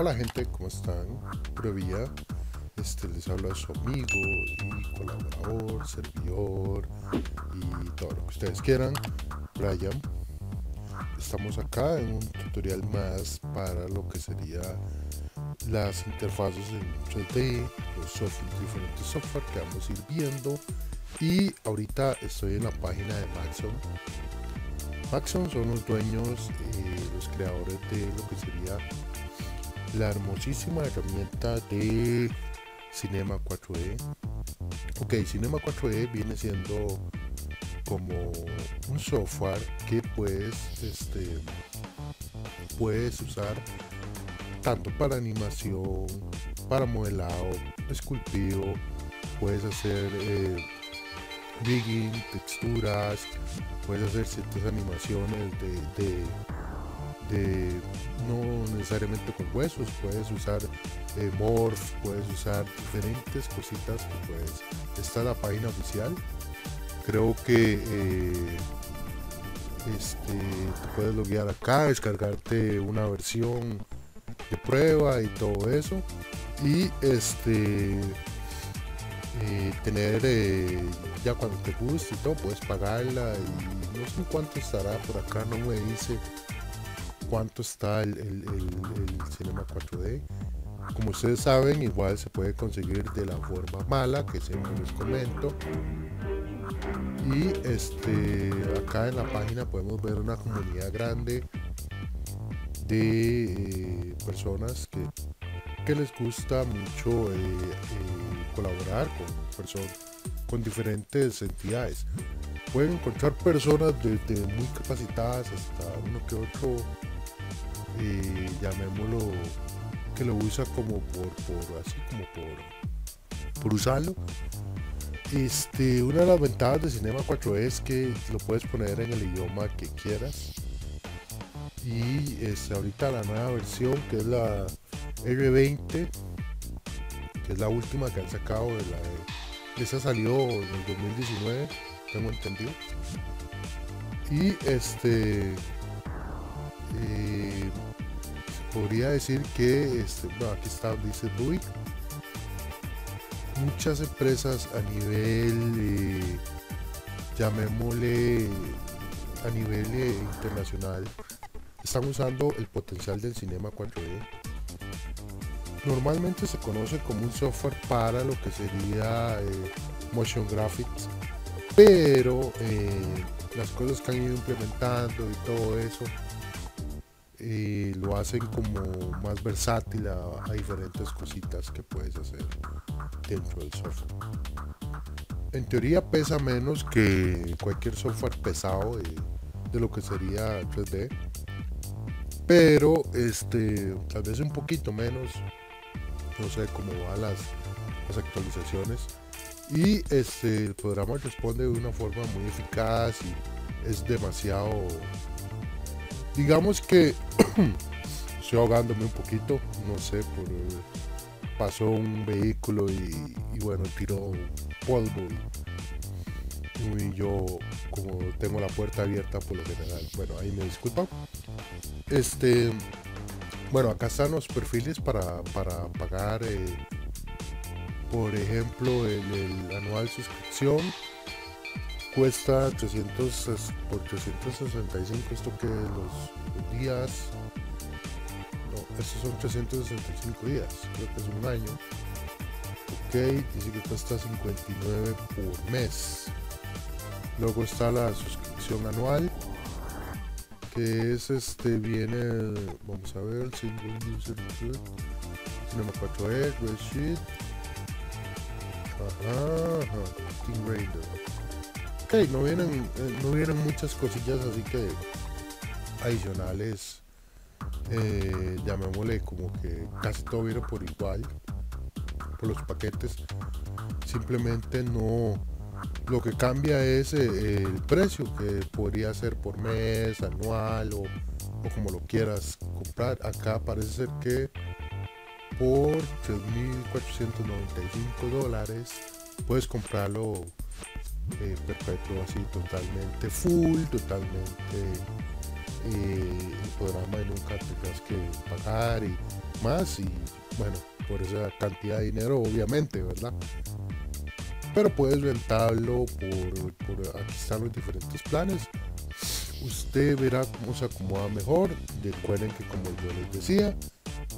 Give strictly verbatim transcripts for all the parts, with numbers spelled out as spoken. Hola gente, ¿cómo están? Pura vida. Este, les habla su amigo y colaborador, servidor y todo lo que ustedes quieran, Brian. Estamos acá en un tutorial más para lo que sería las interfaces en tres D, los software, diferentes software que vamos a ir viendo. Y ahorita estoy en la página de Maxon. Maxon son los dueños, eh, los creadores de lo que sería la hermosísima herramienta de Cinema cuatro D. Ok, Cinema cuatro D viene siendo como un software que puedes, este, puedes usar tanto para animación, para modelado, esculpido, puedes hacer eh, rigging, texturas, puedes hacer ciertas animaciones de, de De, no necesariamente con huesos, puedes usar eh, morph, puedes usar diferentes cositas que puedes. Está la página oficial, creo que eh, este, te puedes loguear acá, descargarte una versión de prueba y todo eso, y este eh, tener eh, ya cuando te guste y todo, puedes pagarla. Y no sé cuánto estará por acá, no me dice cuánto está el, el, el, el Cinema cuatro D. Como ustedes saben, igual se puede conseguir de la forma mala que siempre les comento. Y este acá en la página podemos ver una comunidad grande de eh, personas que, que les gusta mucho eh, eh, colaborar con personas, con diferentes entidades. Pueden encontrar personas desde muy capacitadas hasta uno que otro, Eh, llamémoslo, que lo usa como por, por así como por, por usarlo. Este, una de las ventajas de Cinema cuatro D es que lo puedes poner en el idioma que quieras, y este, ahorita la nueva versión, que es la R veinte, que es la última que han sacado de la de, esa salió en el dos mil diecinueve, tengo entendido. Y este eh, podría decir que este, no, aquí está, dice D U I. Muchas empresas a nivel, eh, llamémosle, a nivel eh, internacional, están usando el potencial del Cinema cuatro D. Normalmente se conoce como un software para lo que sería eh, motion graphics, pero eh, las cosas que han ido implementando y todo eso, Eh, lo hacen como más versátil a, a diferentes cositas que puedes hacer dentro del software. En teoría pesa menos que cualquier software pesado de, de lo que sería tres D, pero este, tal vez un poquito menos, no sé cómo van las, las actualizaciones. Y este, el programa responde de una forma muy eficaz y es demasiado, digamos que estoy ahogándome un poquito, no sé, por, pasó un vehículo y, y bueno, tiró polvo, y, y yo, como tengo la puerta abierta por lo general, bueno, ahí me disculpan. Este, bueno, acá están los perfiles para, para pagar, eh, por ejemplo, el, el anual suscripción. Cuesta trescientos por trescientos sesenta y cinco, esto que los, los días, no, estos son trescientos sesenta y cinco días, creo que es un año. Ok, dice que cuesta cincuenta y nueve por mes. Luego está la suscripción anual, que es este, viene, vamos a ver, Single User Cinema cuatro D, Redsheet, ajá, ajá, Team Raider. Ok, no vienen, no vienen muchas cosillas así que adicionales, eh, llamémosle, como que casi todo viene por igual, por los paquetes. Simplemente no, lo que cambia es eh, el precio, que podría ser por mes, anual o, o como lo quieras comprar. Acá parece ser que por tres mil cuatrocientos noventa y cinco dólares puedes comprarlo Eh, perpetuo, así totalmente full, totalmente eh, el programa, y nunca tendrás que pagar, y más, y bueno, por esa cantidad de dinero obviamente, ¿verdad? Pero puedes rentarlo por, por aquí están los diferentes planes. Usted verá cómo se acomoda mejor. Recuerden que, como yo les decía,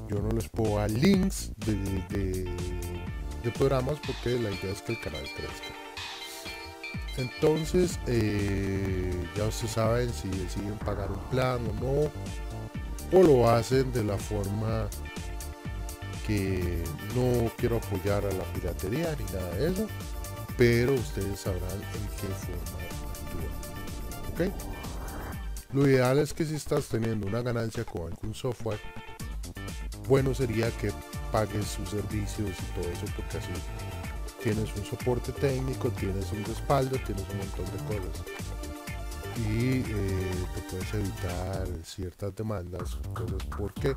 yo no les puedo dar links de, de, de programas porque la idea es que el canal crezca. Entonces eh, ya ustedes saben si deciden pagar un plan o no, o lo hacen de la forma que no quiero apoyar a la piratería ni nada de eso, pero ustedes sabrán en qué forma actúan, ¿ok? Lo ideal es que si estás teniendo una ganancia con algún software, bueno sería que pagues sus servicios y todo eso, porque así tienes un soporte técnico, tienes un respaldo, tienes un montón de cosas y eh, te puedes evitar ciertas demandas, cosas, porque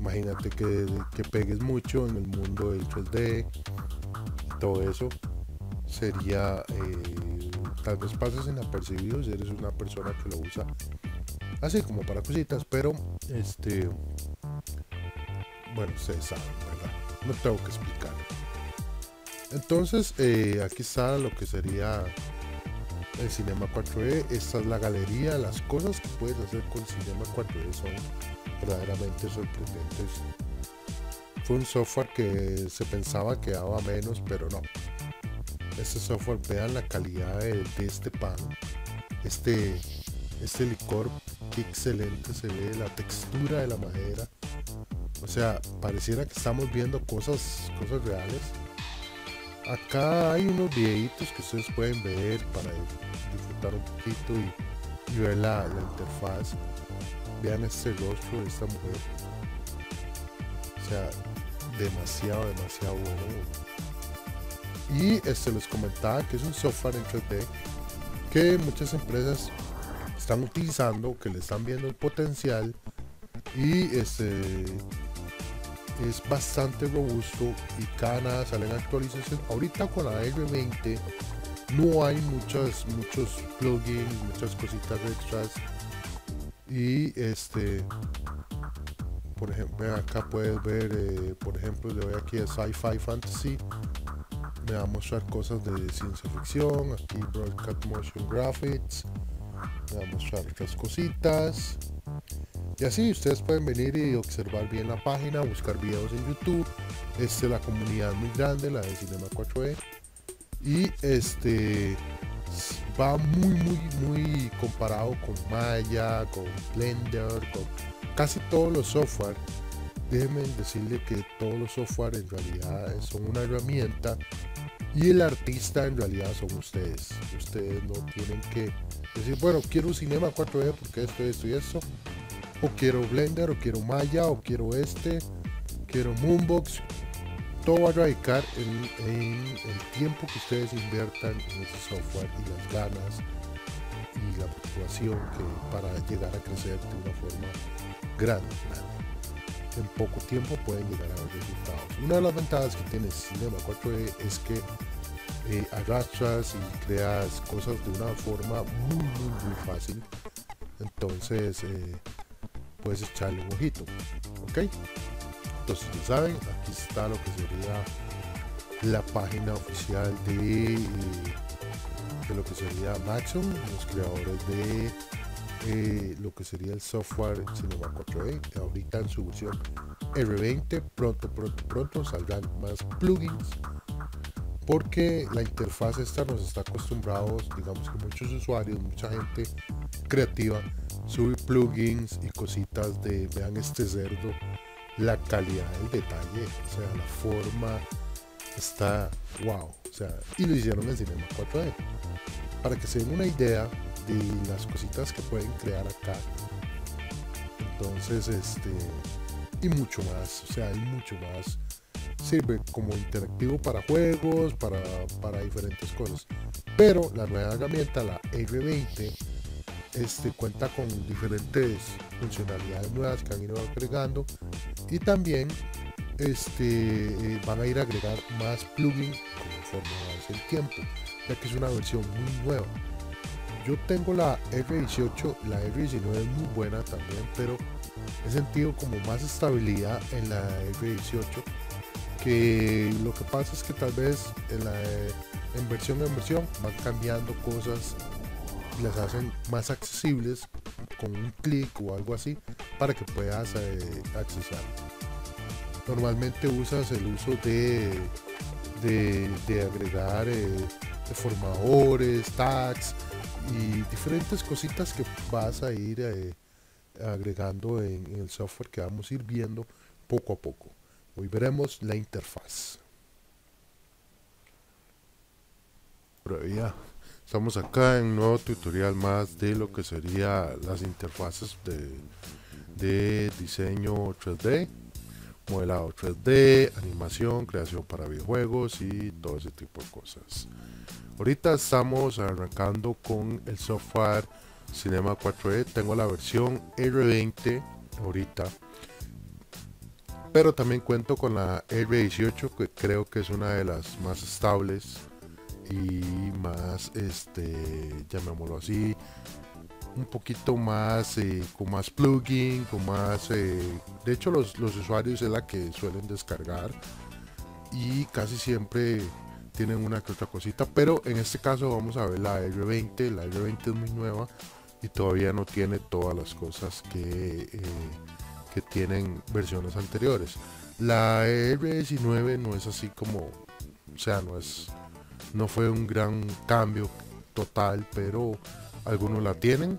imagínate que, que pegues mucho en el mundo del tres D y todo eso, sería eh, tal vez pases inapercibido si eres una persona que lo usa así como para cositas, pero este bueno, ustedes saben, ¿verdad? No tengo que explicarlo. Entonces eh, aquí está lo que sería el Cinema cuatro D. Esta es la galería. Las cosas que puedes hacer con Cinema cuatro D son verdaderamente sorprendentes. Fue un software que se pensaba que daba menos, pero no. Este software, vean la calidad de, de este pan, este, este licor, qué excelente se ve, la textura de la madera. O sea, pareciera que estamos viendo cosas, cosas reales. Acá hay unos videitos que ustedes pueden ver para disfrutar un poquito y, y ver la, la interfaz. Vean este rostro de esta mujer. O sea, demasiado, demasiado bueno. Y este, les comentaba que es un software en tres D que muchas empresas están utilizando, que le están viendo el potencial, y este... es bastante robusto y cada nada salen actualizaciones. Ahorita con la R veinte no hay muchas, muchos plugins, muchas cositas extras, y este por ejemplo acá puedes ver eh, por ejemplo le voy aquí a sci-fi fantasy, me va a mostrar cosas de ciencia ficción. Aquí broadcast motion graphics, me va a mostrar otras cositas. Y así ustedes pueden venir y observar bien la página, buscar videos en YouTube. Este, la comunidad es muy grande, la de Cinema cuatro D. Y este va muy, muy, muy comparado con Maya, con Blender, con casi todos los software. Déjenme decirle que todos los software en realidad son una herramienta y el artista en realidad son ustedes. Ustedes no tienen que decir, bueno, quiero un Cinema cuatro D porque esto, esto y esto. O quiero Blender, o quiero Maya, o quiero este, quiero Moonbox. Todo va a radicar en, en el tiempo que ustedes inviertan en ese software y las ganas y la motivación que para llegar a crecer de una forma grande, grande. En poco tiempo pueden llegar a ver resultados. Una de las ventajas que tiene Cinema cuatro D es que eh, arrastras y creas cosas de una forma muy, muy, muy fácil. Entonces... Eh, puedes echarle un ojito, ok. Entonces ya saben, aquí está lo que sería la página oficial de, de lo que sería Maxon, los creadores de eh, lo que sería el software Cinema cuatro D. Ahorita en su versión R veinte, pronto, pronto, pronto saldrán más plugins, porque la interfaz esta nos está acostumbrados, digamos que muchos usuarios, mucha gente creativa sube plugins y cositas de, vean este cerdo, la calidad del detalle, o sea, la forma está wow, o sea, y lo hicieron en Cinema cuatro D. Para que se den una idea de las cositas que pueden crear acá. Entonces, este, y mucho más, o sea, hay mucho más. Sirve como interactivo para juegos, para, para diferentes cosas. Pero la nueva herramienta, la R veinte, este, cuenta con diferentes funcionalidades nuevas que han ido agregando, y también este, eh, van a ir a agregar más plugins conforme avance el tiempo, ya que es una versión muy nueva. Yo tengo la R dieciocho, la R diecinueve es muy buena también, pero he sentido como más estabilidad en la R dieciocho, que lo que pasa es que tal vez en, la, en versión en versión van cambiando cosas, las hacen más accesibles con un clic o algo así para que puedas eh, accesar. Normalmente usas el uso de, de, de agregar eh, deformadores, tags y diferentes cositas que vas a ir eh, agregando en, en el software que vamos a ir viendo poco a poco. Hoy veremos la interfaz. Pero ya estamos acá en un nuevo tutorial más de lo que sería las interfaces de, de diseño tres D, modelado tres D, animación, creación para videojuegos y todo ese tipo de cosas. Ahorita estamos arrancando con el software Cinema cuatro D. Tengo la versión R veinte ahorita, pero también cuento con la R dieciocho, que creo que es una de las más estables y más, este, llamémoslo así, un poquito más eh, con más plugin, con más eh, de hecho los, los usuarios es la que suelen descargar y casi siempre tienen una que otra cosita, pero en este caso vamos a ver la R veinte. La R veinte es muy nueva y todavía no tiene todas las cosas que, eh, que tienen versiones anteriores. La R diecinueve no es así como, o sea, no es no fue un gran cambio total, pero algunos la tienen.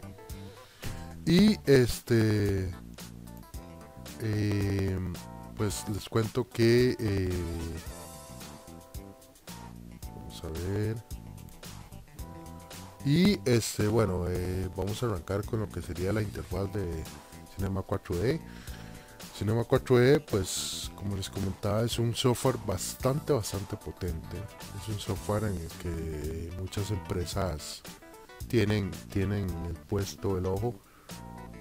Y este eh, pues les cuento que eh, vamos a ver. Y este bueno eh, vamos a arrancar con lo que sería la interfaz de Cinema cuatro D. Cinema cuatro D, pues como les comentaba, es un software bastante bastante potente. Es un software en el que muchas empresas tienen tienen el puesto, el ojo.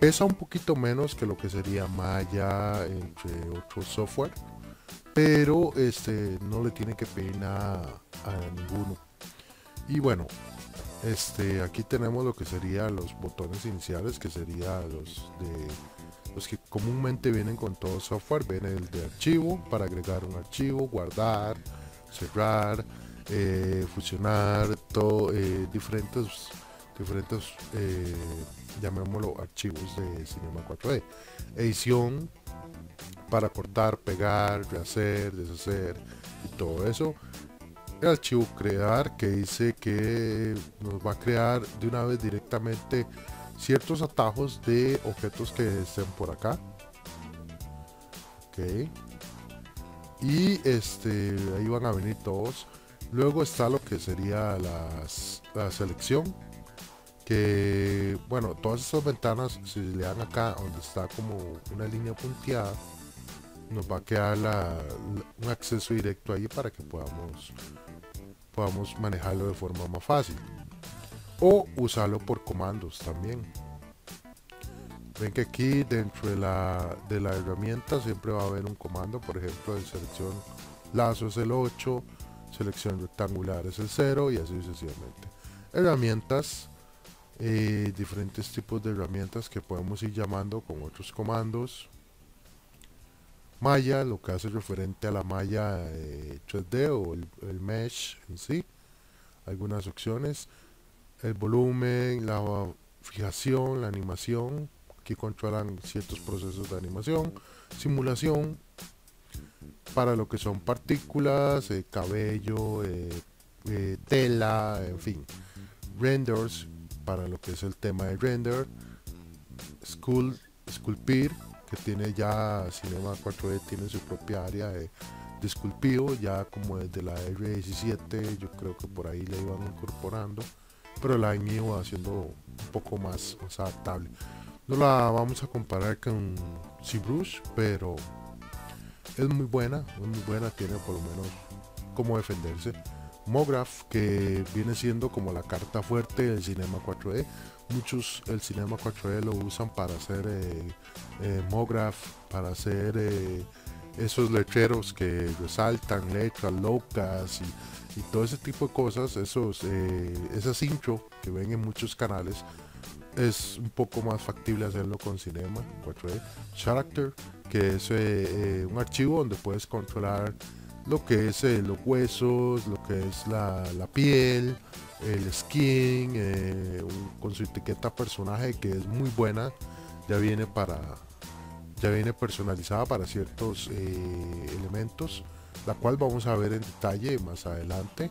Pesa un poquito menos que lo que sería Maya, entre otros software, pero este no le tiene que pedir nada a ninguno. Y bueno, este aquí tenemos lo que serían los botones iniciales, que serían los de los que comúnmente vienen con todo software. Viene el de archivo, para agregar un archivo, guardar, cerrar, eh, fusionar, todo, eh, diferentes diferentes eh, llamémoslo archivos de Cinema cuatro D. Edición, para cortar, pegar, rehacer, deshacer y todo eso. El archivo crear, que dice que nos va a crear de una vez directamente ciertos atajos de objetos que estén por acá. Ok, y este ahí van a venir todos. Luego está lo que sería las, la selección, que bueno, todas estas ventanas, si le dan acá donde está como una línea punteada, nos va a quedar la, la, un acceso directo ahí para que podamos podamos manejarlo de forma más fácil, o usarlo por comandos también. Ven que aquí dentro de la, de la herramienta siempre va a haber un comando. Por ejemplo, de selección lazo es el ocho, selección rectangular es el cero, y así sucesivamente. Herramientas, Eh, diferentes tipos de herramientas que podemos ir llamando con otros comandos. Malla, lo que hace referente a la malla eh, tres D o el, el mesh en sí. Algunas opciones: el volumen, la fijación, la animación, que controlan ciertos procesos de animación. Simulación, para lo que son partículas, eh, cabello, eh, eh, tela, en fin. Renders, para lo que es el tema de render. Sculpt, esculpir, que tiene ya Cinema cuatro D, tiene su propia área de, de esculpido, ya como desde la R diecisiete, yo creo que por ahí le iban incorporando, pero la han ido haciendo un poco más, más adaptable. No la vamos a comparar con ZBrush, pero es muy buena, es muy buena, tiene por lo menos cómo defenderse. Mograph, que viene siendo como la carta fuerte del Cinema cuatro D. Muchos el Cinema cuatro D lo usan para hacer eh, eh, Mograph, para hacer eh, esos letreros que resaltan letras locas y, y todo ese tipo de cosas. Esos, eh, esas intro que ven en muchos canales, es un poco más factible hacerlo con Cinema cuatro D Character, que es eh, un archivo donde puedes controlar lo que es eh, los huesos, lo que es la, la piel, el skin, eh, un, con su etiqueta personaje, que es muy buena. Ya viene para ya viene personalizada para ciertos eh, elementos, la cual vamos a ver en detalle más adelante.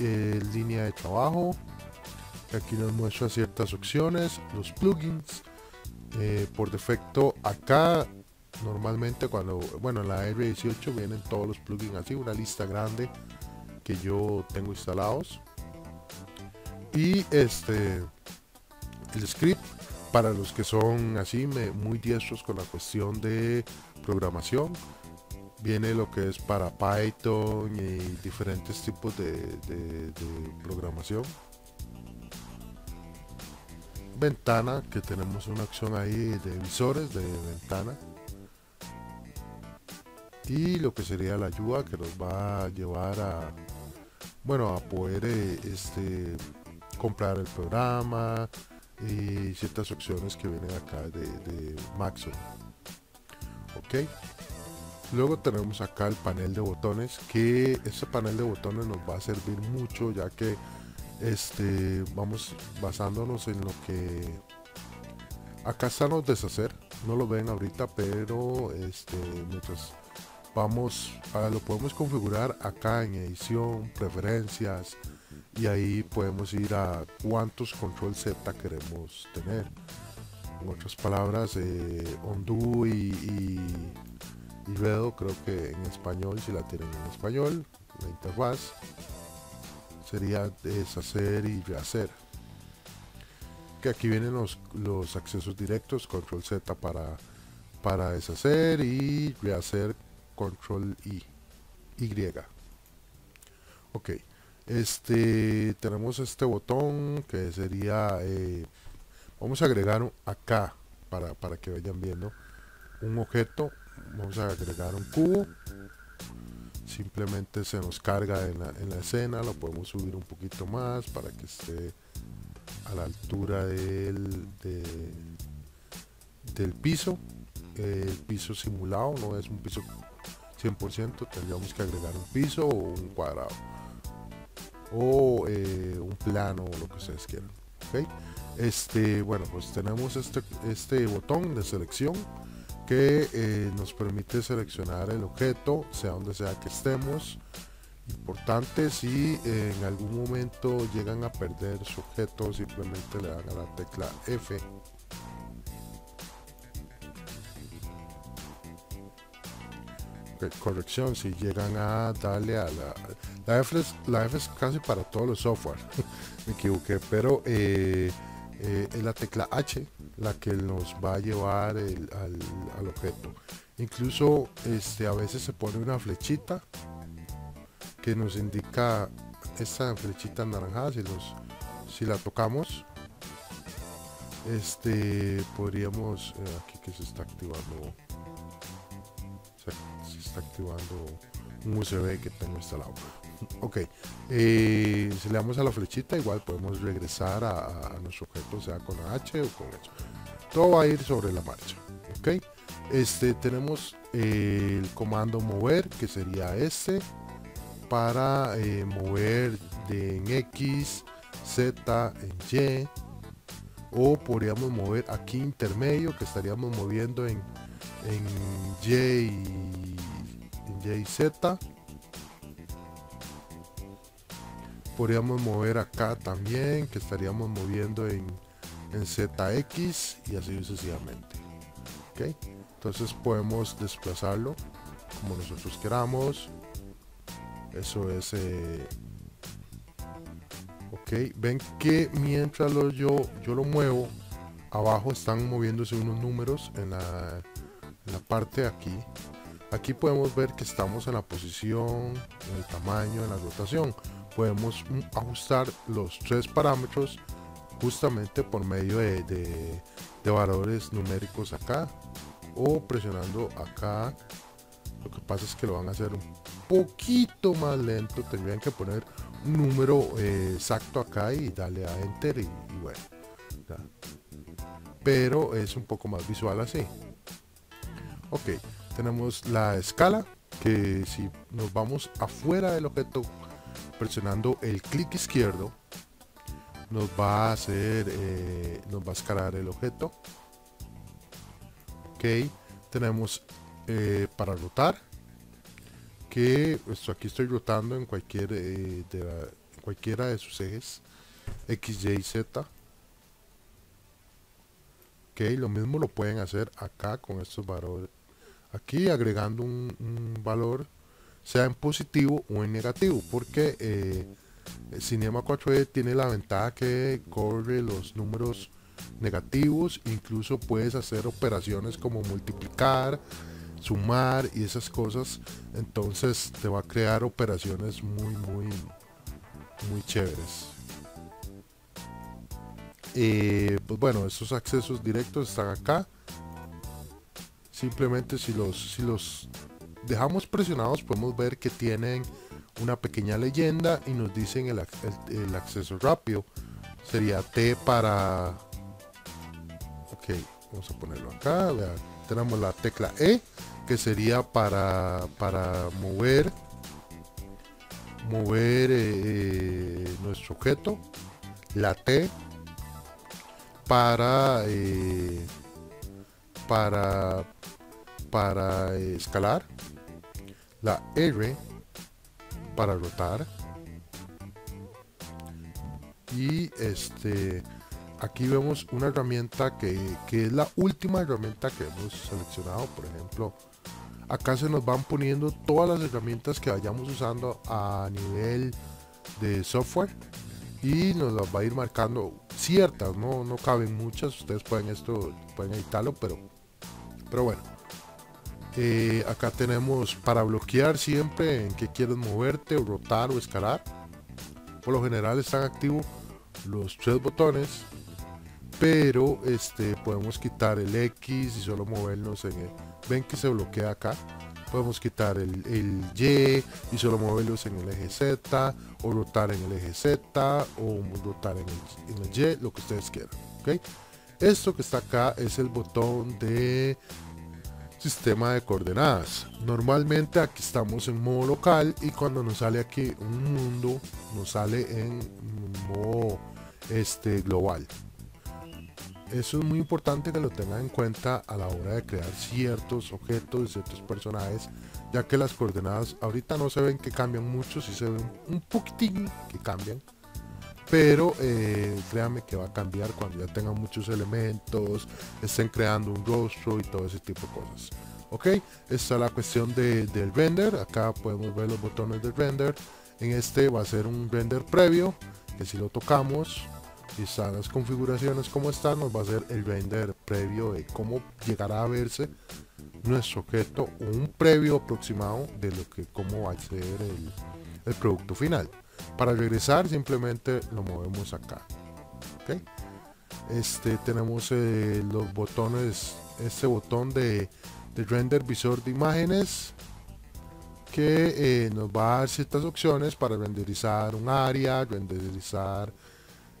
Eh, línea de trabajo, que aquí nos muestra ciertas opciones, los plugins. Eh, por defecto acá normalmente cuando, bueno, en la R dieciocho vienen todos los plugins así, una lista grande que yo tengo instalados, y este el script para los que son así me, muy diestros con la cuestión de programación. Viene lo que es para Python y diferentes tipos de, de, de programación. Ventana, que tenemos una opción ahí de visores de ventana, y lo que sería la ayuda, que nos va a llevar a, bueno, a poder eh, este, comprar el programa y ciertas opciones que vienen acá de, de Maxon. Ok. Luego tenemos acá el panel de botones, que este panel de botones nos va a servir mucho, ya que este, vamos basándonos en lo que acá están los deshacer, no lo ven ahorita, pero este, mientras vamos, ahora lo podemos configurar acá en edición, preferencias, y ahí podemos ir a cuántos control Z queremos tener. En otras palabras, eh, undo y, y y veo, creo que en español, si la tienen en español, la interfaz sería deshacer y rehacer. Que aquí vienen los, los accesos directos, control Z para, para deshacer, y rehacer control I, Y. Ok, este, tenemos este botón que sería, eh, vamos a agregar acá para, para que vayan viendo un objeto. Vamos a agregar un cubo, simplemente se nos carga en la, en la escena, lo podemos subir un poquito más para que esté a la altura del, de, del piso. El piso simulado no es un piso cien por ciento, tendríamos que agregar un piso o un cuadrado o eh, un plano, o lo que ustedes quieran. ¿Okay? Este, bueno, pues tenemos este, este botón de selección, que eh, nos permite seleccionar el objeto, sea donde sea que estemos. Importante, si eh, en algún momento llegan a perder su objeto, simplemente le dan a la tecla F. Okay, corrección, si llegan a darle a la, la F es, la F es casi para todos los software. Me equivoqué, pero eh, eh, es la tecla H la que nos va a llevar el, al, al objeto. Incluso este, a veces se pone una flechita que nos indica, esta flechita anaranjada, si, los, si la tocamos, este, podríamos, eh, aquí que se está activando, se, se está activando un U S B que tengo instalado. Ok, eh, si le damos a la flechita, igual podemos regresar a, a nuestro objeto, sea con la H o con eso. Todo va a ir sobre la marcha. Ok, este, tenemos eh, el comando mover, que sería este, para eh, mover de en X, Z, en Y, o podríamos mover aquí intermedio, que estaríamos moviendo en, en, y, en Y y Z. Podríamos mover acá también, que estaríamos moviendo en, en Z X, y así sucesivamente. ¿Okay? Entonces podemos desplazarlo como nosotros queramos. Eso es eh... ok, ven que mientras lo, yo, yo lo muevo, abajo están moviéndose unos números en la, en la parte de aquí. Aquí podemos ver que estamos en la posición, en el tamaño, en la rotación. Podemos ajustar los tres parámetros justamente por medio de, de, de valores numéricos acá, o presionando acá. Lo que pasa es que lo van a hacer un poquito más lento, tendrían que poner un número eh, exacto acá y darle a enter, y, y bueno. está. Pero es un poco más visual así. Ok, tenemos la escala, que si nos vamos afuera del objeto presionando el clic izquierdo, nos va a hacer, eh, nos va a escalar el objeto. Ok, tenemos eh, para rotar, que esto, aquí estoy rotando en cualquier, eh, de la, cualquiera de sus ejes X, Y, Z. Ok, lo mismo lo pueden hacer acá con estos valores, aquí agregando un, un valor, sea en positivo o en negativo, porque eh, Cinema cuatro D tiene la ventaja que corre los números negativos, incluso puedes hacer operaciones como multiplicar, sumar y esas cosas, entonces te va a crear operaciones muy muy muy chéveres. Eh, pues bueno, estos accesos directos están acá, simplemente si los, si los dejamos presionados podemos ver que tienen una pequeña leyenda y nos dicen el, el, el acceso rápido, sería T para... ok, vamos a ponerlo acá, vean. Tenemos la tecla E, que sería para, para mover mover eh, nuestro objeto, la T para eh, para para escalar, la R para rotar, y este aquí vemos una herramienta que, que es la última herramienta que hemos seleccionado. Por ejemplo, acá se nos van poniendo todas las herramientas que vayamos usando a nivel de software y nos las va a ir marcando ciertas, no, no caben muchas, ustedes pueden esto, pueden editarlo, pero pero bueno. Eh, acá tenemos para bloquear siempre en que quieres moverte o rotar o escalar. Por lo general están activos los tres botones, pero este podemos quitar el X y solo movernos en el, ven que se bloquea acá, podemos quitar el, el Y y solo movernos en el eje Z, o rotar en el eje Z, o rotar en el, en el Y, lo que ustedes quieran. ¿Okay? Esto que está acá es el botón de sistema de coordenadas. Normalmente aquí estamos en modo local y cuando nos sale aquí un mundo nos sale en modo este global. Eso es muy importante que lo tengan en cuenta a la hora de crear ciertos objetos y ciertos personajes, ya que las coordenadas ahorita no se ven que cambian mucho, si sí se ven un poquitín que cambian, pero eh, créanme que va a cambiar cuando ya tengan muchos elementos, estén creando un rostro y todo ese tipo de cosas. Ok, esta es la cuestión de, del render. Acá podemos ver los botones del render. En este va a ser un render previo, que si lo tocamos y están las configuraciones como están, nos va a hacer el render previo de cómo llegará a verse nuestro objeto, o un previo aproximado de lo que cómo va a ser el, el producto final. Para regresar simplemente lo movemos acá. ¿Okay? Este tenemos eh, los botones, este botón de, de render visor de imágenes, que eh, nos va a dar ciertas opciones para renderizar un área, renderizar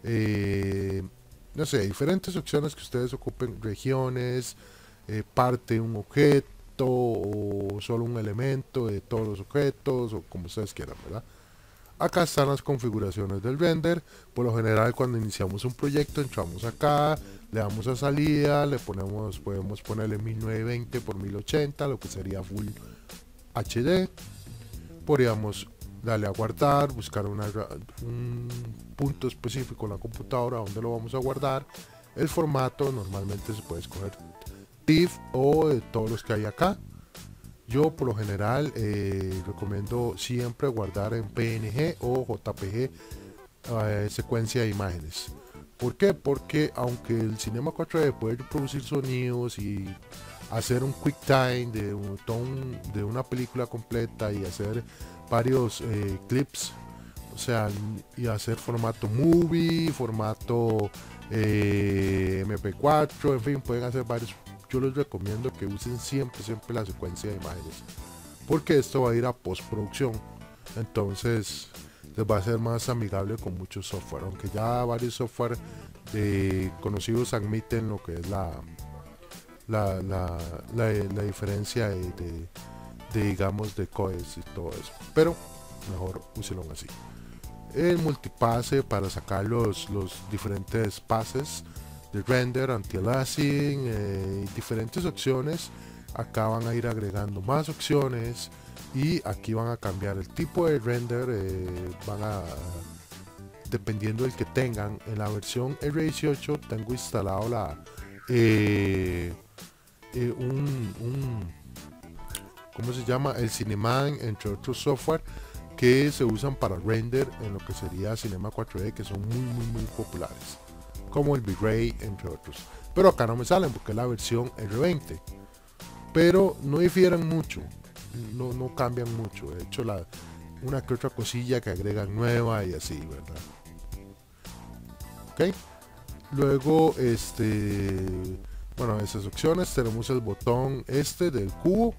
eh, no sé, diferentes opciones que ustedes ocupen, regiones, eh, parte de un objeto o solo un elemento de todos los objetos, o como ustedes quieran, ¿verdad? Acá están las configuraciones del render. Por lo general cuando iniciamos un proyecto entramos acá, le damos a salida, le ponemos, podemos ponerle mil novecientos veinte por mil ochenta, lo que sería Full H D. Podríamos darle a guardar, buscar una, un punto específico en la computadora donde lo vamos a guardar. El formato normalmente se puede escoger TIFF o de todos los que hay acá. Yo por lo general eh, recomiendo siempre guardar en P N G o J P G eh, secuencia de imágenes. ¿Por qué? Porque aunque el Cinema cuatro D puede reproducir sonidos y hacer un quick time de, un, de una película completa y hacer varios eh, clips, o sea, y hacer formato movie, formato eh, M P cuatro, en fin, pueden hacer varios. Yo les recomiendo que usen siempre siempre la secuencia de imágenes, porque esto va a ir a postproducción. Entonces les va a ser más amigable con muchos software, aunque ya varios software eh, conocidos admiten lo que es la la, la, la, la diferencia de, de, de digamos de codes y todo eso, pero mejor úselo así. El multipase para sacar los, los diferentes pases de render, anti-aliasing, eh, diferentes opciones. Acá van a ir agregando más opciones y aquí van a cambiar el tipo de render, eh, van a, dependiendo del que tengan. En la versión R dieciocho tengo instalado la eh, eh, un, un ¿cómo se llama? El CineMan, entre otros software que se usan para render en lo que sería Cinema cuatro D, que son muy muy muy populares, como el V-Ray, entre otros. Pero acá no me salen porque es la versión R veinte, pero no difieren mucho, no, no cambian mucho. De hecho, la, una que otra cosilla que agregan nueva y así, ¿verdad? Ok, luego este bueno, esas opciones. Tenemos el botón este del cubo,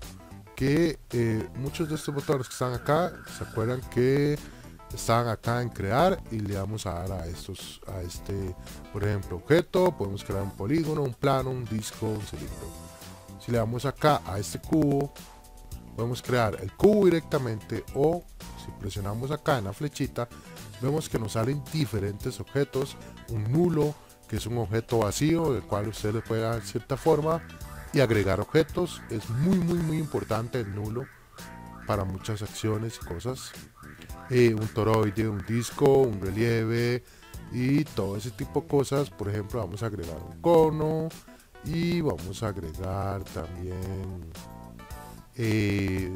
que eh, muchos de estos botones que están acá, se acuerdan que están acá en crear, y le vamos a dar a estos, a este, por ejemplo, objeto. Podemos crear un polígono, un plano, un disco, un cilindro. Si le damos acá a este cubo, podemos crear el cubo directamente, o si presionamos acá en la flechita, vemos que nos salen diferentes objetos. Un nulo, que es un objeto vacío, del cual usted le puede dar cierta forma y agregar objetos. Es muy muy muy importante el nulo para muchas acciones y cosas. Eh, un toroide, un disco, un relieve y todo ese tipo de cosas. Por ejemplo, vamos a agregar un cono y vamos a agregar también eh,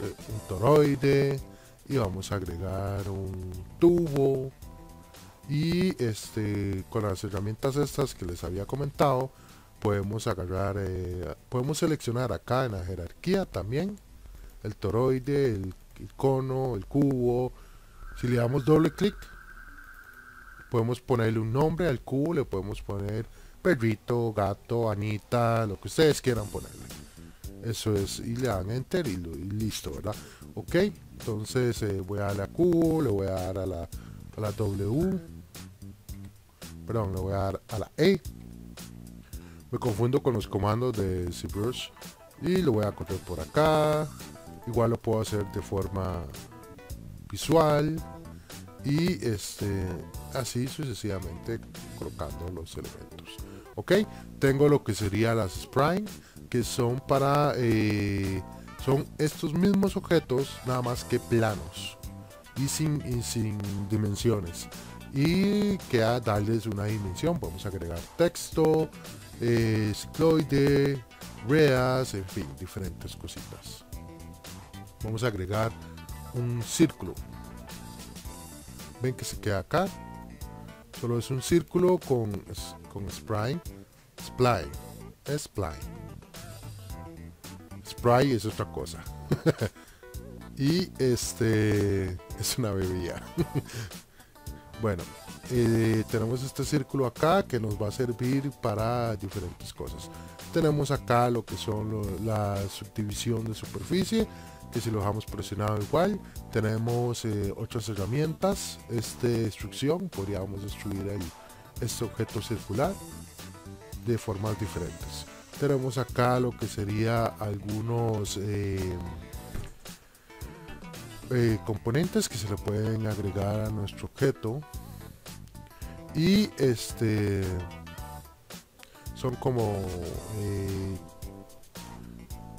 un toroide, y vamos a agregar un tubo. Y este con las herramientas estas que les había comentado, podemos agarrar, eh, podemos seleccionar acá en la jerarquía también el toroide, el, el cono, el cubo. Si le damos doble clic, podemos ponerle un nombre al cubo. Le podemos poner perrito, gato, Anita, lo que ustedes quieran ponerle. Eso es, y le dan enter y, lo, y listo, ¿verdad? Ok, entonces eh, voy a darle a cubo, le voy a dar a la, a la W, perdón, le voy a dar a la E. Me confundo con los comandos de ZBrush, y lo voy a correr por acá. Igual lo puedo hacer de forma visual, y este así sucesivamente colocando los elementos. Ok, tengo lo que sería las sprites, que son para eh, son estos mismos objetos, nada más que planos y sin, y sin dimensiones, y que a darles una dimensión. Vamos a agregar texto, Eh, cicloide, reas, en fin, diferentes cositas. Vamos a agregar un círculo. Ven que se queda acá, solo es un círculo con, con spline. Spline, spline, spray es otra cosa. Y este es una bebida. Bueno, eh, tenemos este círculo acá que nos va a servir para diferentes cosas. Tenemos acá lo que son lo, la subdivisión de superficie, que si lo dejamos presionado igual. Tenemos eh, otras herramientas, este destrucción, podríamos destruir el, este objeto circular de formas diferentes. Tenemos acá lo que sería algunos eh, Eh, componentes que se le pueden agregar a nuestro objeto, y este son como eh,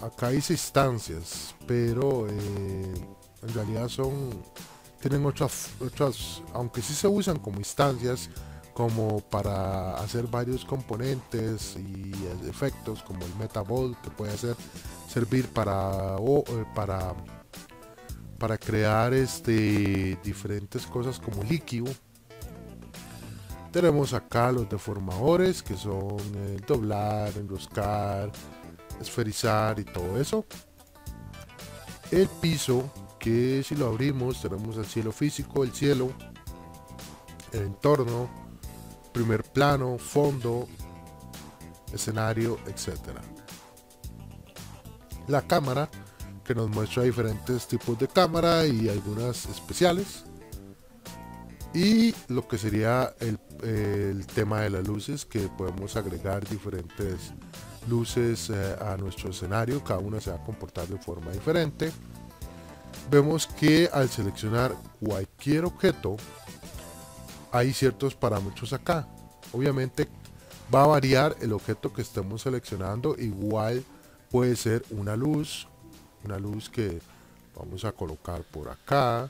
acá dice instancias, pero eh, en realidad son tienen otras otras aunque sí se usan como instancias, como para hacer varios componentes y efectos, como el metabol, que puede hacer servir para o eh, para para crear este diferentes cosas como líquido. Tenemos acá los deformadores, que son eh, doblar, enroscar, esferizar y todo eso. El piso, que si lo abrimos tenemos el cielo físico, el cielo, el entorno, primer plano, fondo, escenario, etcétera. La cámara, que nos muestra diferentes tipos de cámara y algunas especiales. y lo que sería el, el tema de las luces, que podemos agregar diferentes luces eh, a nuestro escenario, cada una se va a comportar de forma diferente. Vemos que al seleccionar cualquier objeto hay ciertos parámetros acá, obviamente va a variar el objeto que estemos seleccionando, igual puede ser una luz, una luz que vamos a colocar por acá.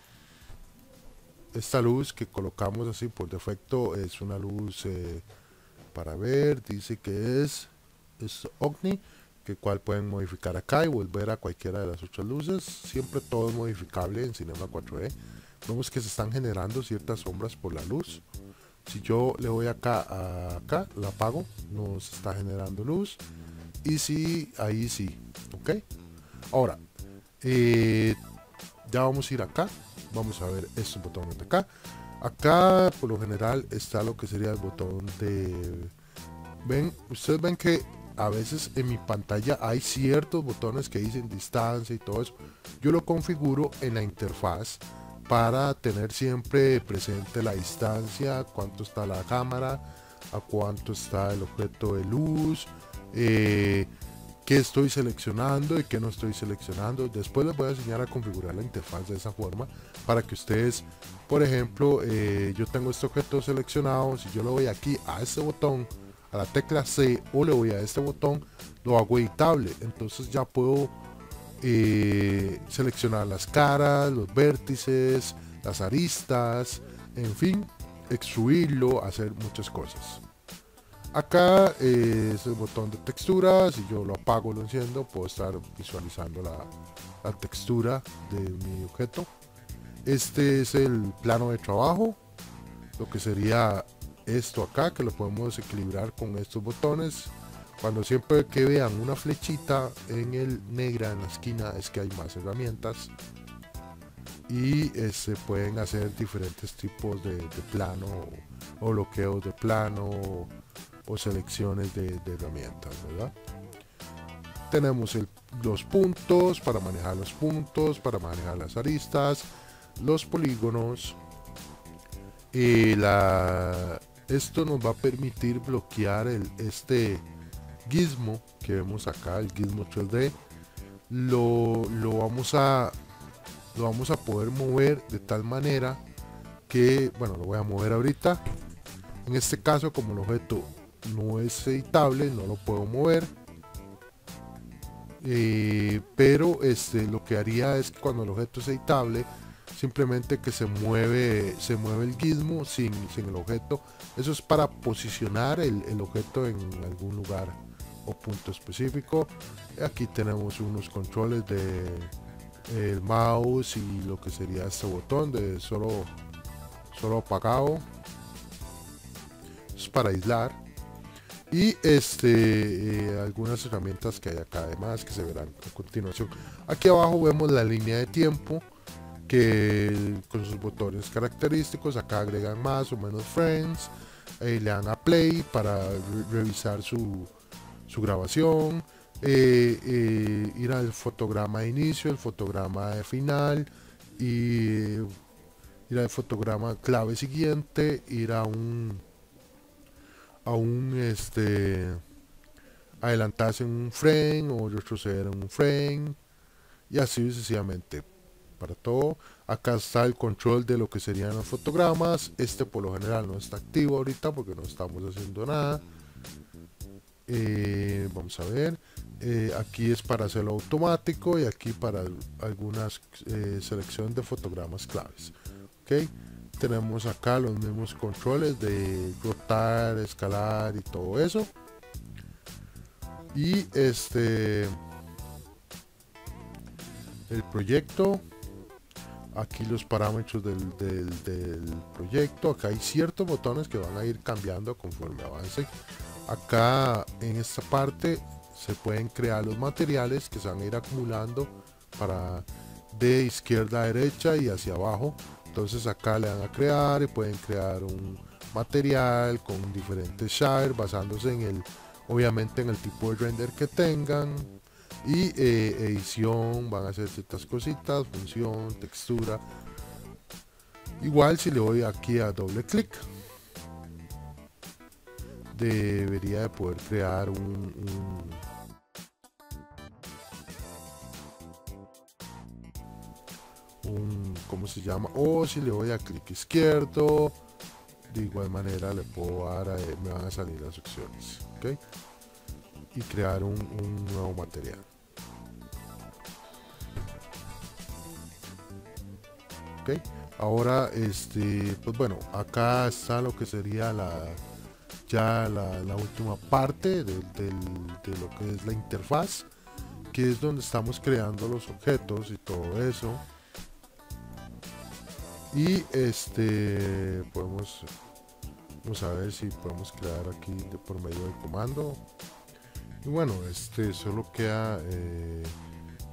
Esta luz que colocamos así por defecto es una luz eh, para ver, dice que es, es ovni, que cual pueden modificar acá y volver a cualquiera de las otras luces, siempre todo es modificable en Cinema cuatro D. Vemos que se están generando ciertas sombras por la luz. Si yo le voy acá a acá, la apago, no se está generando luz. Y sí, ahí sí, ok. Ahora, eh, ya vamos a ir acá, vamos a ver estos botones de acá. Acá por lo general está lo que sería el botón de... Ven, ustedes ven que a veces en mi pantalla hay ciertos botones que dicen distancia y todo eso. Yo lo configuro en la interfaz para tener siempre presente la distancia, cuánto está la cámara, a cuánto está el objeto de luz, eh, qué estoy seleccionando y qué no estoy seleccionando. Después les voy a enseñar a configurar la interfaz de esa forma para que ustedes, por ejemplo, eh, yo tengo este objeto seleccionado, si yo le voy aquí a este botón, a la tecla C, o le voy a este botón, lo hago editable, entonces ya puedo Eh, seleccionar las caras, los vértices, las aristas, en fin, extruirlo, hacer muchas cosas. Acá eh, es el botón de textura, si yo lo apago, lo enciendo, puedo estar visualizando la, la textura de mi objeto. Este es el plano de trabajo, lo que sería esto acá, que lo podemos equilibrar con estos botones. Cuando siempre que vean una flechita en el negra en la esquina es que hay más herramientas y se eh, pueden hacer diferentes tipos de, de plano o bloqueos de plano o, o selecciones de, de herramientas, ¿verdad? Tenemos el, los puntos, para manejar los puntos, para manejar las aristas, los polígonos y la... Esto nos va a permitir bloquear el, este... gizmo que vemos acá, el gizmo tres D, lo, lo vamos a lo vamos a poder mover de tal manera que, bueno, lo voy a mover ahorita. En este caso, como el objeto no es editable, no lo puedo mover, eh, pero este lo que haría es que cuando el objeto es editable, simplemente que se mueve se mueve el gizmo sin, sin el objeto. Eso es para posicionar el, el objeto en algún lugar o punto específico. Aquí tenemos unos controles de el mouse y lo que sería este botón de solo solo apagado, es para aislar, y este eh, algunas herramientas que hay acá además que se verán a continuación. Aquí abajo vemos la línea de tiempo que con sus botones característicos acá agregan más o menos frames, eh, le dan a play para re revisar su, su grabación, eh, eh, ir al fotograma de inicio, el fotograma de final, y eh, ir al fotograma clave siguiente, ir a un a un este adelantarse en un frame o retroceder en un frame y así sucesivamente. Para todo acá está el control de lo que serían los fotogramas. Este por lo general no está activo ahorita porque no estamos haciendo nada, eh, vamos a ver, eh, aquí es para hacerlo automático y aquí para algunas eh, selección de fotogramas claves, ok. Tenemos acá los mismos controles de rotar, escalar y todo eso, y este el proyecto. Aquí los parámetros del, del, del proyecto. Acá hay ciertos botones que van a ir cambiando conforme avance. Acá en esta parte se pueden crear los materiales que se van a ir acumulando para de izquierda a derecha y hacia abajo. Entonces acá le dan a crear y pueden crear un material con diferentes shaders basándose en el, obviamente en el tipo de render que tengan. Y eh, edición, van a hacer ciertas cositas, función, textura, Igual si le doy aquí a doble clic, debería de poder crear un, un un ¿cómo se llama? O si le doy a clic izquierdo, de igual manera le puedo dar a, me van a salir las opciones, ¿okay? Y crear un, un nuevo material. ¿Okay? Ahora este pues bueno, acá está lo que sería la ya la, la última parte de, de, de lo que es la interfaz, que es donde estamos creando los objetos y todo eso. Y este podemos, vamos a ver si podemos crear aquí de, por medio del comando. Y bueno, este solo queda eh,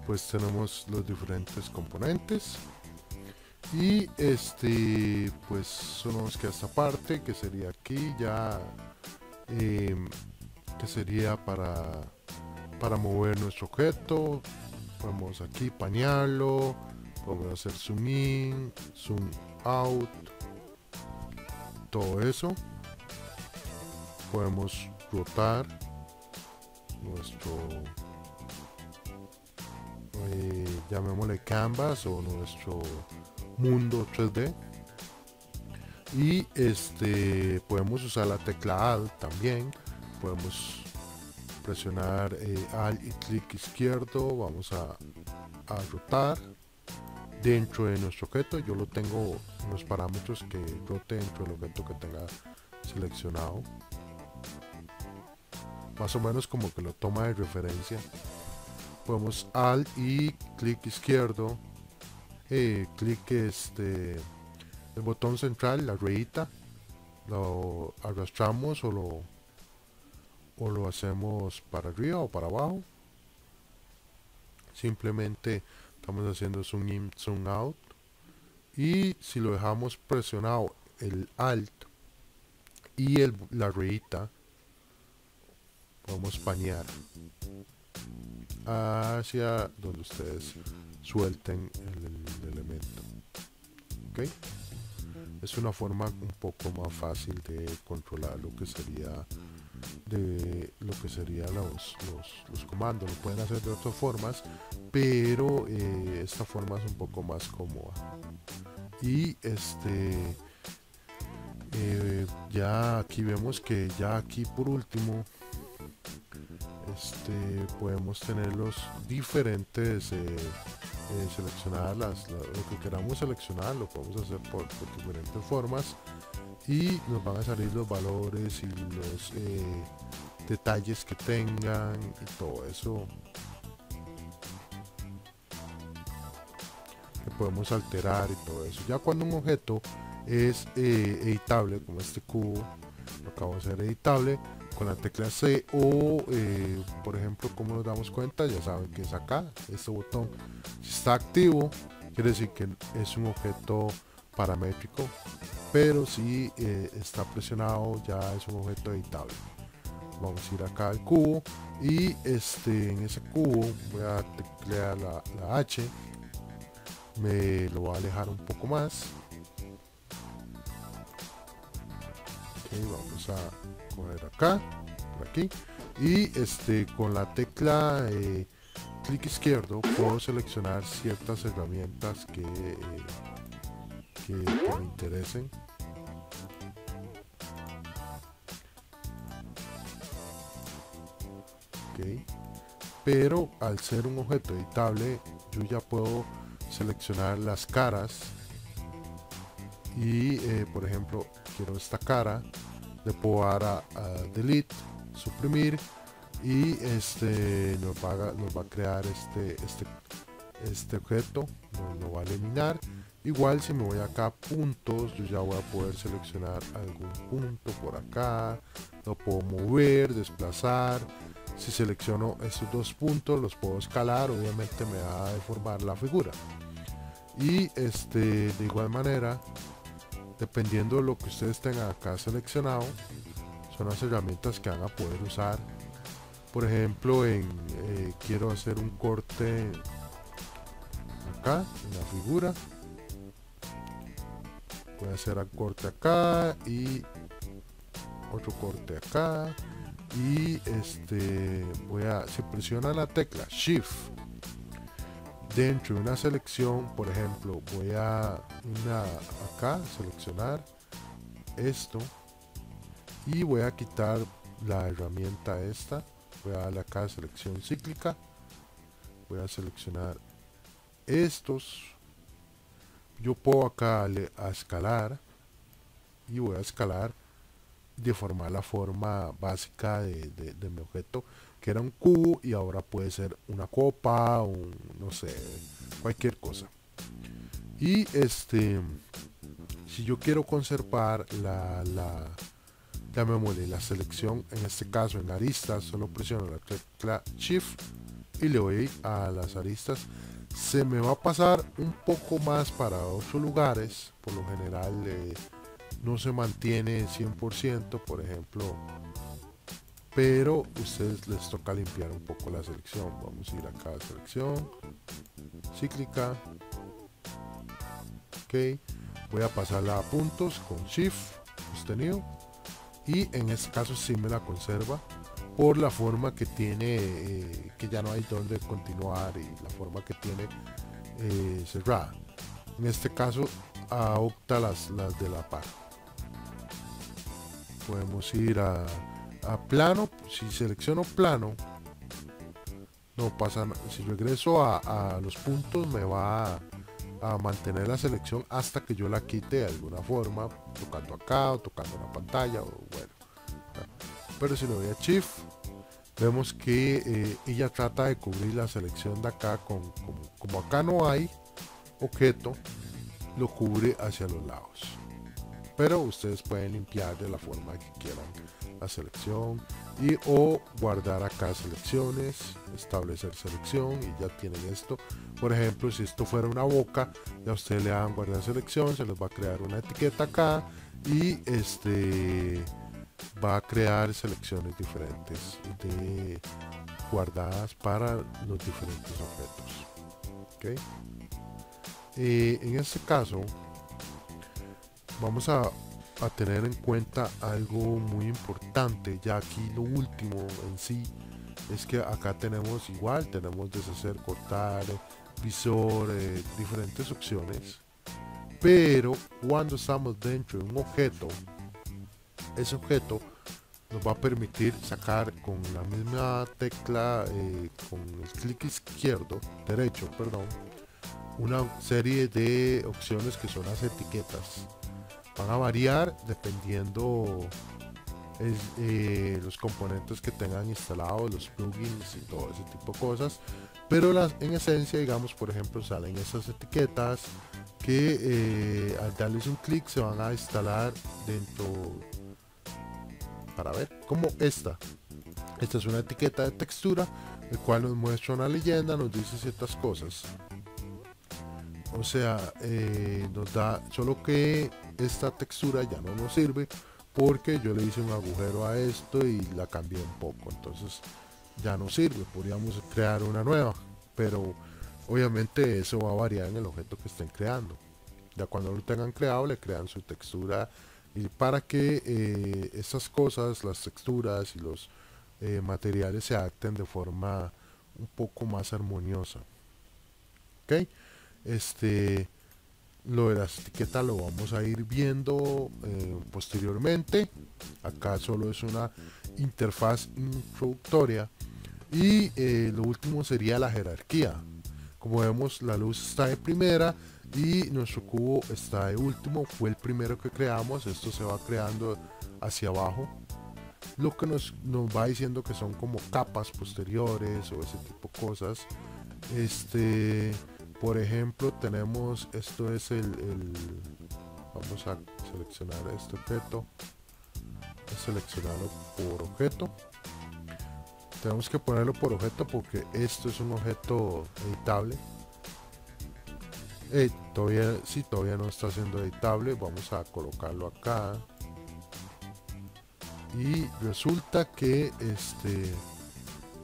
pues tenemos los diferentes componentes. Y este pues solo nos queda esta parte que sería aquí ya, eh, que sería para para mover nuestro objeto. Podemos aquí panearlo, podemos hacer zoom in, zoom out, todo eso. Podemos rotar nuestro eh, llamémosle canvas o nuestro mundo tres D, y este podemos usar la tecla Alt también. Podemos presionar eh, Alt y clic izquierdo. Vamos a, a rotar dentro de nuestro objeto. Yo lo tengo unos parámetros que rote dentro del objeto que tenga seleccionado, más o menos como que lo toma de referencia. Podemos Alt y clic izquierdo. Eh, clic este el botón central, la ruedita, lo arrastramos o lo o lo hacemos para arriba o para abajo. Simplemente estamos haciendo zoom in, zoom out, y si lo dejamos presionado el Alt y el, la ruedita, podemos panear hacia donde ustedes suelten el, el elemento, ¿okay? Es una forma un poco más fácil de controlar lo que sería de lo que sería los, los, los comandos. Lo pueden hacer de otras formas, pero eh, esta forma es un poco más cómoda. Y este eh, ya aquí vemos que ya aquí por último este podemos tener los diferentes eh, Eh, seleccionar las, la, lo que queramos seleccionar. Lo podemos hacer por, por diferentes formas, y nos van a salir los valores y los eh, detalles que tengan y todo eso que podemos alterar y todo eso. Ya cuando un objeto es eh, editable, como este cubo lo acabo de hacer editable con la tecla C, o eh, por ejemplo, como nos damos cuenta, ya saben que es acá, este botón. Si está activo, quiere decir que es un objeto paramétrico, pero si eh, está presionado, ya es un objeto editable. Vamos a ir acá al cubo, y este en ese cubo voy a teclear la, la H, me lo voy a alejar un poco más. Okay, vamos a coger acá, por aquí, y este con la tecla eh, clic izquierdo puedo seleccionar ciertas herramientas que, eh, que, que me interesen. Okay. Pero al ser un objeto editable, yo ya puedo seleccionar las caras, y eh, por ejemplo, quiero esta cara, le puedo dar a, a delete, suprimir, y este nos va a, nos va a crear este, este, este objeto, nos lo va a eliminar. Igual si me voy acá a puntos, yo ya voy a poder seleccionar algún punto por acá, lo puedo mover, desplazar. Si selecciono estos dos puntos, los puedo escalar, obviamente me va a deformar la figura. Y este de igual manera, dependiendo de lo que ustedes tengan acá seleccionado, son las herramientas que van a poder usar. Por ejemplo, en eh, quiero hacer un corte acá en la figura, voy a hacer un corte acá y otro corte acá, y este voy a, si presiona la tecla Shift dentro de una selección, por ejemplo voy a una acá seleccionar esto y voy a quitar la herramienta esta, voy a darle acá selección cíclica, voy a seleccionar estos, yo puedo acá darle a escalar y voy a escalar, deformar la forma básica de, de, de mi objeto, que era un cubo y ahora puede ser una copa, un, no sé, cualquier cosa. Y este, si yo quiero conservar la, la, la memoria, la selección, en este caso en aristas, solo presiono la tecla Shift y le doy a las aristas. Se me va a pasar un poco más para otros lugares, por lo general eh, no se mantiene cien por ciento, por ejemplo, pero a ustedes les toca limpiar un poco la selección. Vamos a ir acá a selección cíclica, ok, voy a pasarla a puntos con Shift sostenido y en este caso sí me la conserva por la forma que tiene, eh, que ya no hay donde continuar, y la forma que tiene eh, cerrada. En este caso adopta las, las de la par. Podemos ir a, a plano. Si selecciono plano, no pasa nada. Si regreso a, a los puntos, me va a, a mantener la selección hasta que yo la quite de alguna forma, tocando acá o tocando la pantalla, o bueno. Pero si le doy a Shift, vemos que eh, ella trata de cubrir la selección de acá con, con, como acá no hay objeto, lo cubre hacia los lados, pero ustedes pueden limpiar de la forma que quieran la selección y o guardar acá selecciones, establecer selección y ya tienen esto. Por ejemplo, si esto fuera una boca, ya ustedes le dan guardar selección, se les va a crear una etiqueta acá y este va a crear selecciones diferentes de guardadas para los diferentes objetos, ¿okay? Eh, en este caso vamos a, a tener en cuenta algo muy importante. Ya aquí lo último en sí es que acá tenemos igual, tenemos deshacer, cortar, visor, eh, diferentes opciones, pero cuando estamos dentro de un objeto, ese objeto nos va a permitir sacar con la misma tecla, eh, con el clic izquierdo, derecho, perdón, una serie de opciones que son las etiquetas. Van a variar dependiendo el, eh, los componentes que tengan instalados, los plugins y todo ese tipo de cosas, pero las, en esencia, digamos, por ejemplo, salen esas etiquetas que eh, al darles un clic se van a instalar dentro. Para ver como esta esta es una etiqueta de textura, el cual nos muestra una leyenda, nos dice ciertas cosas, o sea, eh, nos da, solo que esta textura ya no nos sirve porque yo le hice un agujero a esto y la cambié un poco, entonces ya no sirve, podríamos crear una nueva, pero obviamente eso va a variar en el objeto que estén creando. Ya cuando lo tengan creado, le crean su textura. Y para que eh, estas cosas, las texturas y los eh, materiales se adapten de forma un poco más armoniosa, ¿ok? Este, lo de las etiquetas lo vamos a ir viendo eh, posteriormente. Acá solo es una interfaz introductoria. Y eh, lo último sería la jerarquía. Como vemos, la luz está de primera y nuestro cubo está de último, fue el primero que creamos. Esto se va creando hacia abajo, lo que nos, nos va diciendo que son como capas posteriores o ese tipo de cosas. Este, por ejemplo, tenemos, esto es el, el vamos a seleccionar este objeto, a seleccionarlo por objeto. Tenemos que ponerlo por objeto porque esto es un objeto editable. Eh, todavía, si todavía no está siendo editable, vamos a colocarlo acá y resulta que este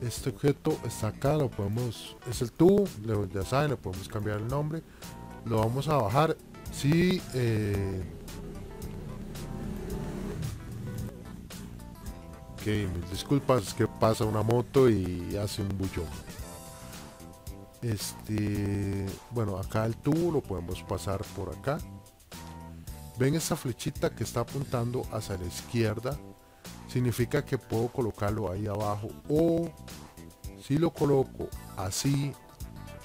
este objeto está acá, lo podemos, es el tubo, ya saben, le podemos cambiar el nombre, lo vamos a bajar. Si eh, Ok, mis disculpas, es que pasa una moto y hace un bullón. Este, bueno, acá el tubo lo podemos pasar por acá. Ven esa flechita que está apuntando hacia la izquierda, significa que puedo colocarlo ahí abajo, o si lo coloco así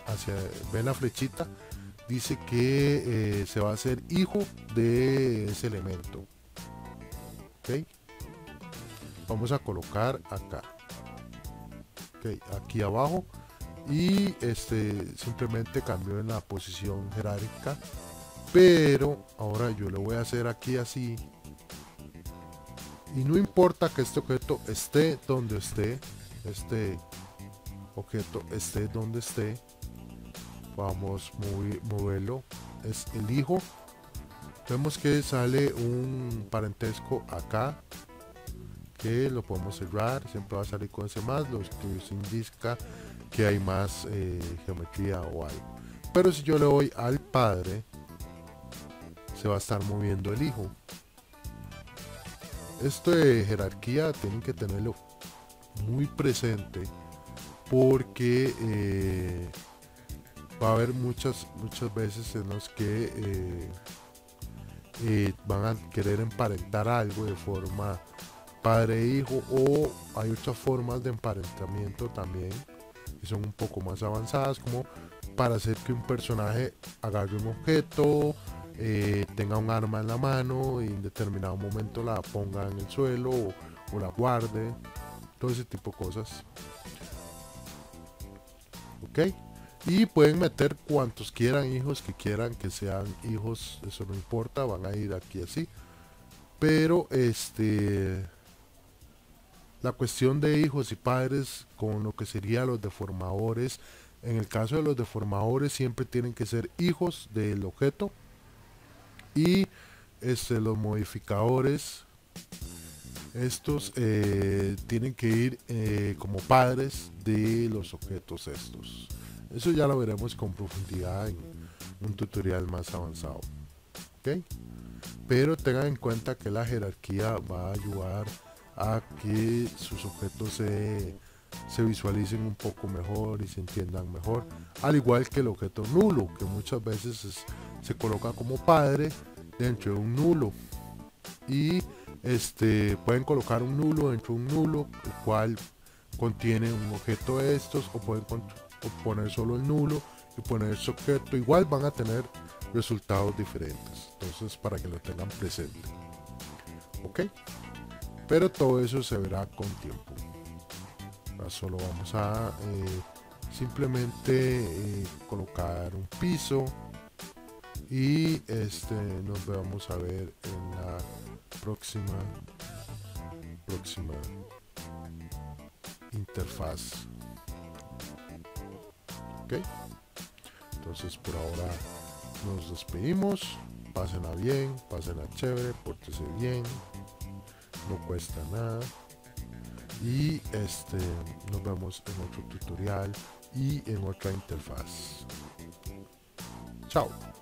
hacia, ven la flechita, dice que eh, se va a hacer hijo de ese elemento. Ok, vamos a colocar acá, okay, aquí abajo, y este simplemente cambió en la posición jerárquica, pero ahora yo lo voy a hacer aquí así, y no importa que este objeto esté donde esté, este objeto esté donde esté, vamos a moverlo, es el hijo, vemos que sale un parentesco acá que lo podemos cerrar, siempre va a salir con ese más, lo que indica que hay más eh, geometría o algo, pero si yo le doy al padre se va a estar moviendo el hijo. Esto de jerarquía tienen que tenerlo muy presente porque eh, va a haber muchas muchas veces en los que eh, eh, van a querer emparentar algo de forma padre e hijo, o hay otras formas de emparentamiento también que son un poco más avanzadas, como para hacer que un personaje agarre un objeto, eh, tenga un arma en la mano y en determinado momento la ponga en el suelo o, o la guarde, todo ese tipo de cosas. Ok, y pueden meter cuantos quieran hijos que quieran que sean hijos, eso no importa, van a ir aquí así, pero este la cuestión de hijos y padres con lo que serían los deformadores, en el caso de los deformadores siempre tienen que ser hijos del objeto, y este, los modificadores estos eh, tienen que ir eh, como padres de los objetos estos. Eso ya lo veremos con profundidad en un tutorial más avanzado. ¿Okay? Pero tengan en cuenta que la jerarquía va a ayudar a que sus objetos se, se visualicen un poco mejor y se entiendan mejor, al igual que el objeto nulo, que muchas veces es, se coloca como padre dentro de un nulo, y este pueden colocar un nulo dentro de un nulo, el cual contiene un objeto de estos, o pueden poner solo el nulo y poner su objeto, igual van a tener resultados diferentes, entonces para que lo tengan presente. Ok, pero todo eso se verá con tiempo. Ahora solo vamos a eh, simplemente eh, colocar un piso y este nos vamos a ver en la próxima próxima interfaz. Ok, entonces por ahora nos despedimos, pásenla bien, pásenla chévere, pórtese bien, no cuesta nada, y este nos vemos en otro tutorial y en otra interfaz. Chao.